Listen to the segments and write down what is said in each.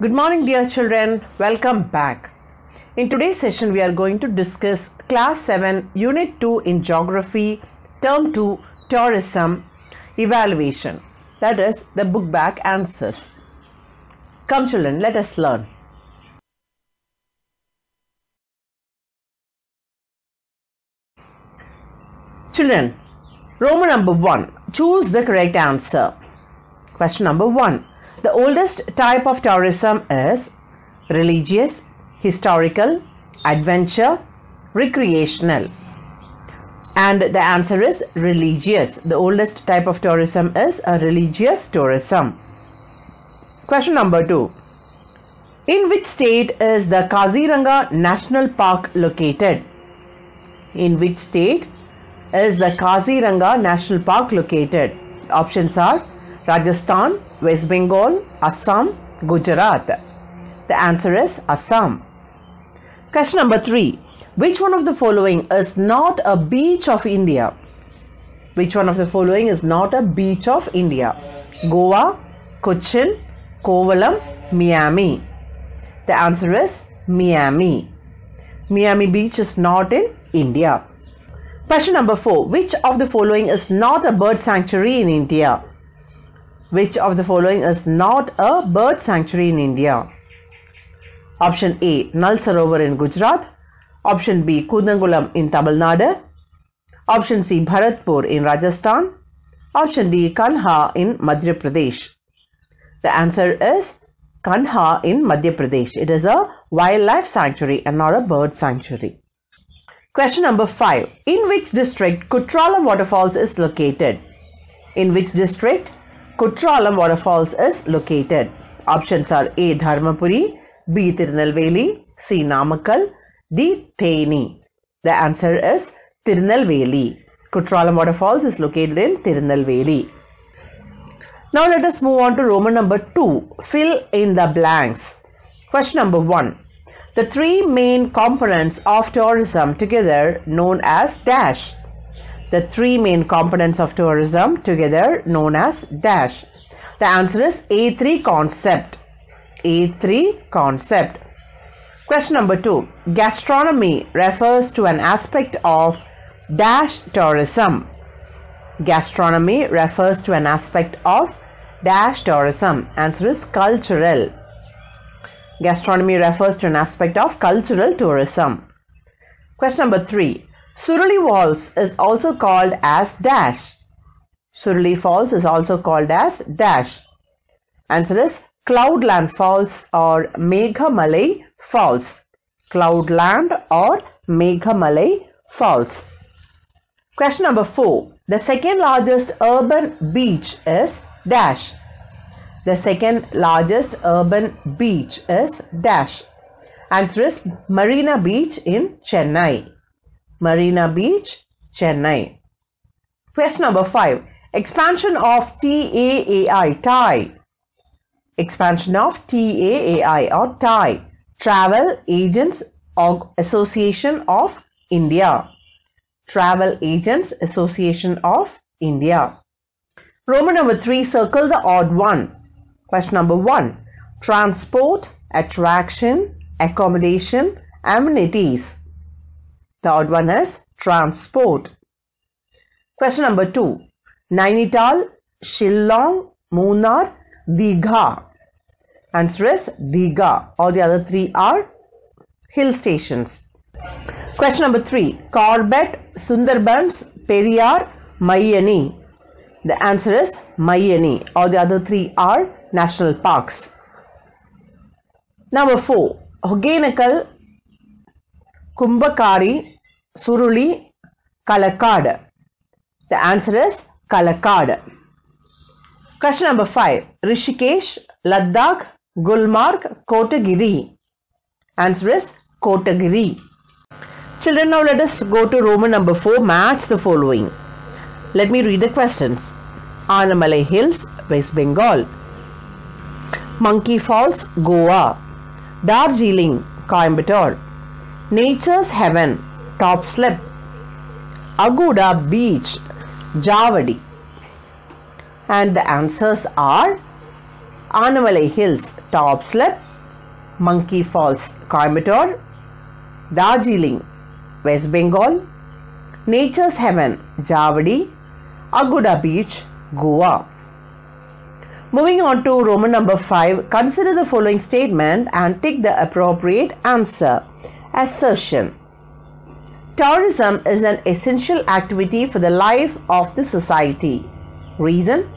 Good morning, dear children. Welcome back. In today's session, we are going to discuss Class 7, Unit 2 in Geography, Term 2, Tourism, Evaluation. That is the book back answers. Come children, let us learn. Children, Roman number 1. Choose the correct answer. Question number 1. The oldest type of tourism is religious, historical, adventure, recreational. And the answer is religious. The oldest type of tourism is a religious tourism. Question number 2. In which state is the Kaziranga National Park located? In which state is the Kaziranga National Park located? Options are Rajasthan, West Bengal, Assam, Gujarat. The answer is Assam. Question number 3. Which one of the following is not a beach of India? Which one of the following is not a beach of India? Goa, Cochin, Kovalam, Miami. The answer is Miami. Miami Beach is not in India. Question number 4. Which of the following is not a bird sanctuary in India? Which of the following is not a bird sanctuary in India? Option A, Nalsarovar in Gujarat. Option B, Kudangulam in Tamil Nadu. Option C, Bharatpur in Rajasthan. Option D, Kanha in Madhya Pradesh. The answer is Kanha in Madhya Pradesh. It is a wildlife sanctuary and not a bird sanctuary. Question number 5. In which district Kutralam Waterfalls is located? In which district Kutralam Waterfalls is located? Options are A. Dharmapuri, B. Tirunelveli, C. Namakkal, D. Theni. The answer is Tirunelveli. Kutralam Waterfalls is located in Tirunelveli. Now let us move on to Roman number 2. Fill in the blanks. Question number 1. The three main components of tourism together known as dash. The three main components of tourism together known as dash. The answer is A3 concept. A3 concept. Question number 2. Gastronomy refers to an aspect of dash tourism. Gastronomy refers to an aspect of dash tourism. Answer is cultural. Gastronomy refers to an aspect of cultural tourism. Question number 3. Suruli Falls is also called as dash. Suruli Falls is also called as dash. Answer is Cloudland Falls or Meghamalai Falls. Cloudland or Meghamalai Falls. Question number 4. The second largest urban beach is dash. The second largest urban beach is dash. Answer is Marina Beach in Chennai. Marina Beach, Chennai. Question number 5. Expansion of TAAI, TAAI. Expansion of TAAI or TAAI, Travel Agents Association of India. Travel Agents Association of India. Roman number 3. Circle the odd one. Question number 1. Transport, attraction, accommodation, amenities. The odd one is transport. Question number 2. Nainital, Shillong, Munnar, Diga. Answer is Diga. All the other three are hill stations. Question number 3. Corbett, Sundarbans, Periyar, Mayani. The answer is Mayani. All the other three are national parks. Number 4. Hogenakkal, Kumbakari, Suruli, Kalakad. The answer is Kalakad. Question number 5. Rishikesh, Ladakh, Gulmarg, Kotagiri. Answer is Kotagiri. Children, now let us go to Roman number 4. Match the following. Let me read the questions. Anamalai Hills, West Bengal. Monkey Falls, Goa. Darjeeling, Coimbatore. Nature's Heaven, Top Slip. Aguda Beach, Javadi. And the answers are Anamalai Hills, Top Slip, Monkey Falls, Coimbatore, Darjeeling, West Bengal, Nature's Heaven, Javadi, Aguda Beach, Goa. Moving on to Roman number 5, consider the following statement and tick the appropriate answer. Assertion. Tourism is an essential activity for the life of the society. Reason: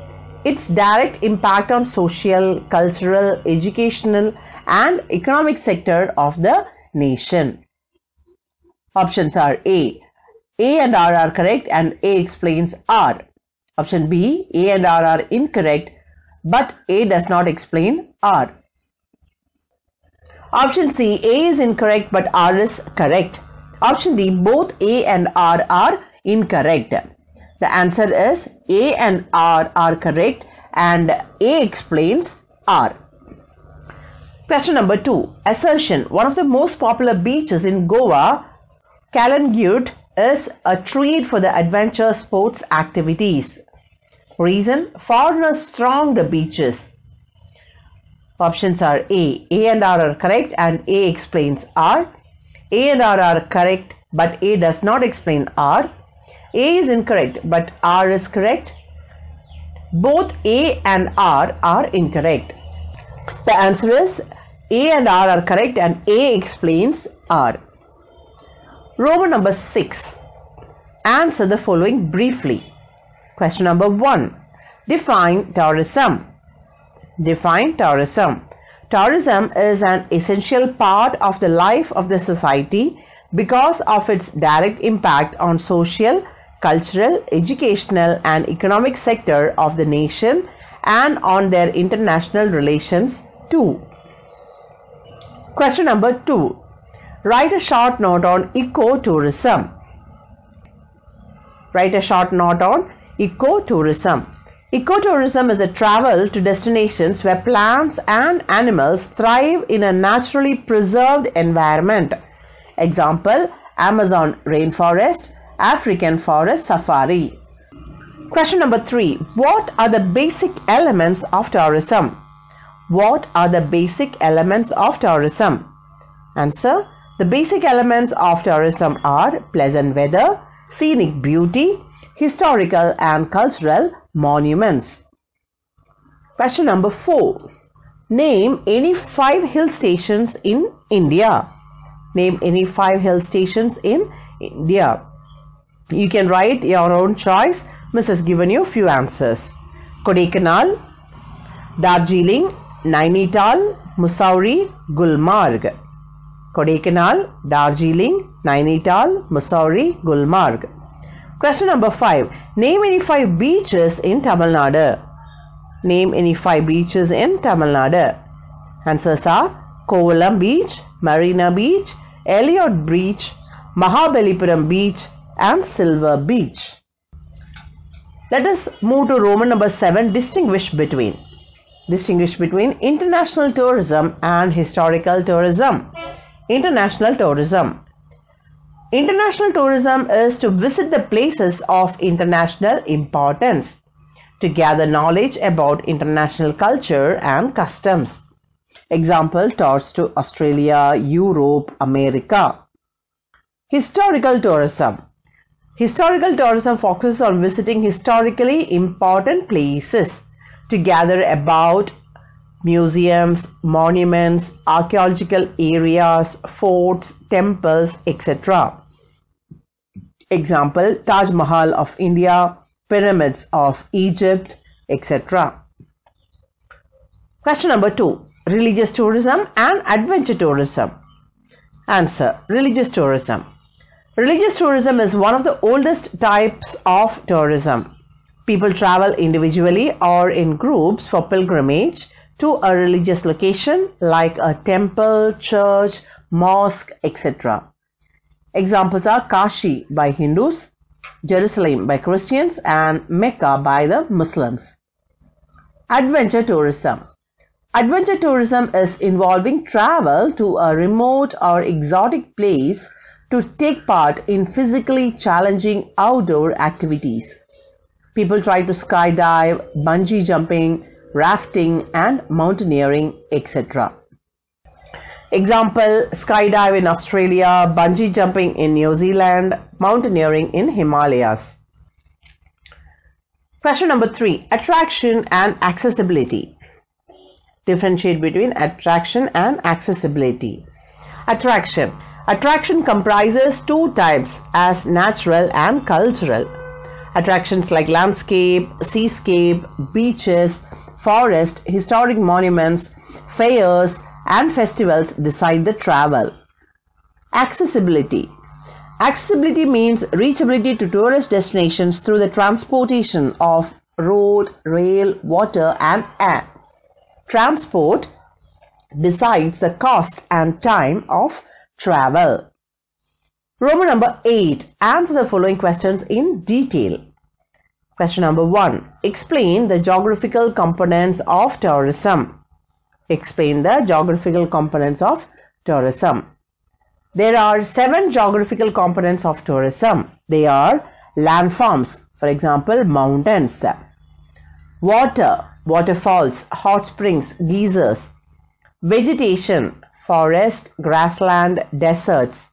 its direct impact on social, cultural, educational and economic sector of the nation. Options are A. A and R are correct and A explains R. Option B. A and R are incorrect but A does not explain R. Option C. A is incorrect but R is correct. Option D. Both A and R are incorrect. The answer is A and R are correct and A explains R. Question number 2. Assertion. One of the most popular beaches in Goa, Kalakad, is a treat for the adventure sports activities. Reason: foreigners throng the beaches. Options are A. A and R are correct and A explains R. A and R are correct but A does not explain R. A is incorrect but R is correct. Both A and R are incorrect. The answer is A and R are correct and A explains R. Roman number 6. Answer the following briefly. Question number 1. Define tourism. Define tourism. Tourism is an essential part of the life of the society because of its direct impact on social, cultural, educational and economic sector of the nation and on their international relations too. Question number 2. Write a short note on ecotourism. Write a short note on ecotourism. Ecotourism is a travel to destinations where plants and animals thrive in a naturally preserved environment. Example: Amazon rainforest, African forest safari. Question number 3. What are the basic elements of tourism? What are the basic elements of tourism? Answer: the basic elements of tourism are pleasant weather, scenic beauty, historical and cultural monuments. Question number 4. Name any 5 hill stations in India. Name any 5 hill stations in India. You can write your own choice. Miss has given you few answers. Kodaikanal, Darjeeling, Nainital, Mussoorie, Gulmarg. Kodaikanal, Darjeeling, Nainital, Mussoorie, Gulmarg. Question number 5. Name any 5 beaches in Tamil Nadu. Name any 5 beaches in Tamil Nadu. Answers are Kovalam Beach, Marina Beach, Elliot Beach, Mahabalipuram Beach and Silver Beach. Let us move to Roman number 7. Distinguish between. Distinguish between international tourism and historical tourism. International tourism. International tourism is to visit the places of international importance, to gather knowledge about international culture and customs. Example: tours to Australia, Europe, America. Historical tourism. Historical tourism focuses on visiting historically important places, to gather about museums, monuments, archaeological areas, forts, temples, etc. Example: Taj Mahal of India, Pyramids of Egypt, etc. Question number 2. Religious tourism and adventure tourism. Answer: religious tourism. Religious tourism is one of the oldest types of tourism. People travel individually or in groups for pilgrimage to a religious location like a temple, church, mosque, etc. Examples are Kashi by Hindus, Jerusalem by Christians and Mecca by the Muslims. Adventure tourism. Adventure tourism is involving travel to a remote or exotic place to take part in physically challenging outdoor activities. People try to skydive, bungee jumping, rafting and mountaineering, etc. Example, skydive in Australia, bungee jumping in New Zealand, mountaineering in Himalayas. Question number 3. Attraction and accessibility. Differentiate between attraction and accessibility. Attraction. Attraction comprises two types, as natural and cultural. Attractions like landscape, seascape, beaches, forest, historic monuments, fairs, and festivals decide the travel. Accessibility. Accessibility means reachability to tourist destinations through the transportation of road, rail, water, and air. Transport decides the cost and time of travel. Roman number 8. Answer the following questions in detail. Question number 1. Explain the geographical components of tourism. Explain the geographical components of tourism. There are 7 geographical components of tourism. They are landforms, for example, mountains. Water, waterfalls, hot springs, geysers. Vegetation, forest, grassland, deserts.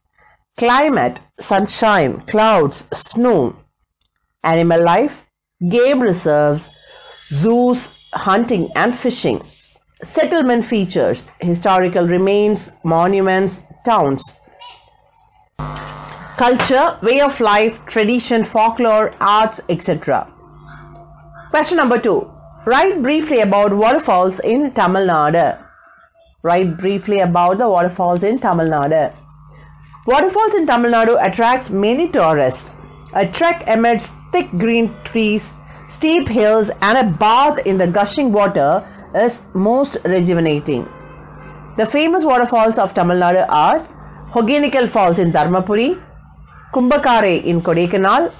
Climate, sunshine, clouds, snow. Animal life, game reserves, zoos, hunting and fishing. Settlement features, historical remains, monuments, towns. Culture, way of life, tradition, folklore, arts, etc. Question number 2. Write briefly about waterfalls in Tamil Nadu. Write briefly about the waterfalls in Tamil Nadu. Waterfalls in Tamil Nadu attracts many tourists. A trek amidst thick green trees, steep hills and a bath in the gushing water is most rejuvenating. The famous waterfalls of Tamil Nadu are Hogenakkal Falls in Dharmapuri, Kumbakari in Kodaikanal,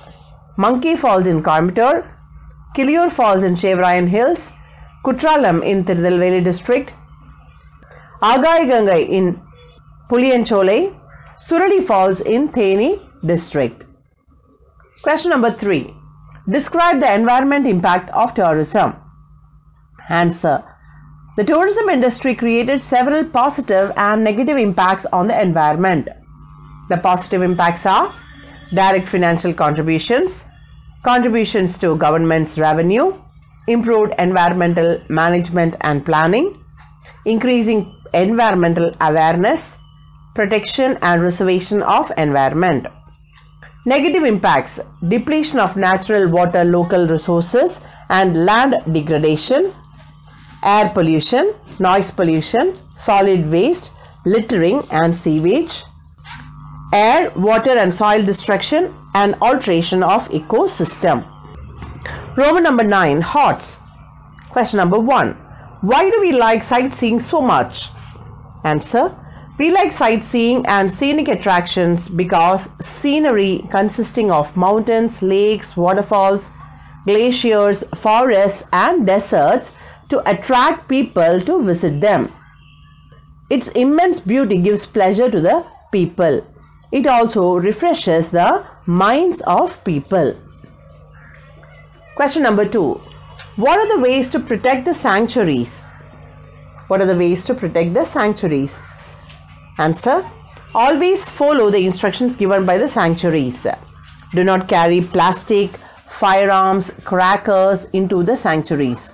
Monkey Falls in Coimbatore, Killiur Falls in Chevrayan Hills, Kutralam in Tirunelveli district, Agaigangai in Puliancholai, Suruli Falls in Theni district. Question number 3. Describe the environment impact of tourism. Answer. The tourism industry created several positive and negative impacts on the environment. The positive impacts are direct financial contributions, contributions to government's revenue, improved environmental management and planning, increasing environmental awareness, protection and reservation of environment. Negative impacts, depletion of natural water, local resources and land degradation, air pollution, noise pollution, solid waste, littering and sewage, air, water and soil destruction and alteration of ecosystem. Roman number 9. Hots. Question number 1. Why do we like sightseeing so much? Answer. We like sightseeing and scenic attractions because scenery consisting of mountains, lakes, waterfalls, glaciers, forests and deserts to attract people to visit them. Its immense beauty gives pleasure to the people. It also refreshes the minds of people. Question number 2. What are the ways to protect the sanctuaries? What are the ways to protect the sanctuaries? Answer. Always follow the instructions given by the sanctuaries. Do not carry plastic, firearms, crackers into the sanctuaries.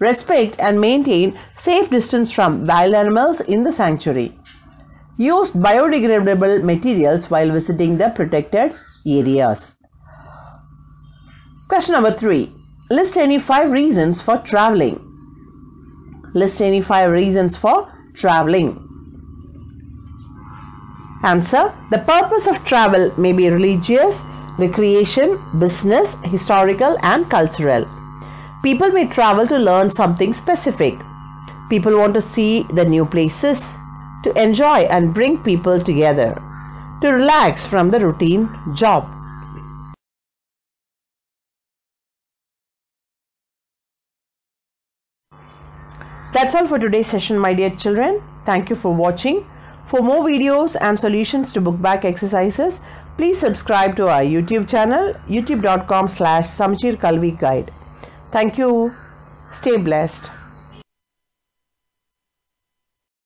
Respect and maintain safe distance from wild animals in the sanctuary. Use biodegradable materials while visiting the protected areas. Question number 3. List any 5 reasons for traveling. List any 5 reasons for traveling. Answer. The purpose of travel may be religious, recreation, business, historical and cultural. People may travel to learn something specific. People want to see the new places, to enjoy and bring people together, to relax from the routine job. That's all for today's session, my dear children. Thank you for watching. For more videos and solutions to book back exercises, please subscribe to our YouTube channel youtube.com/Samchir Kalvi Guide. Thank you. Stay blessed.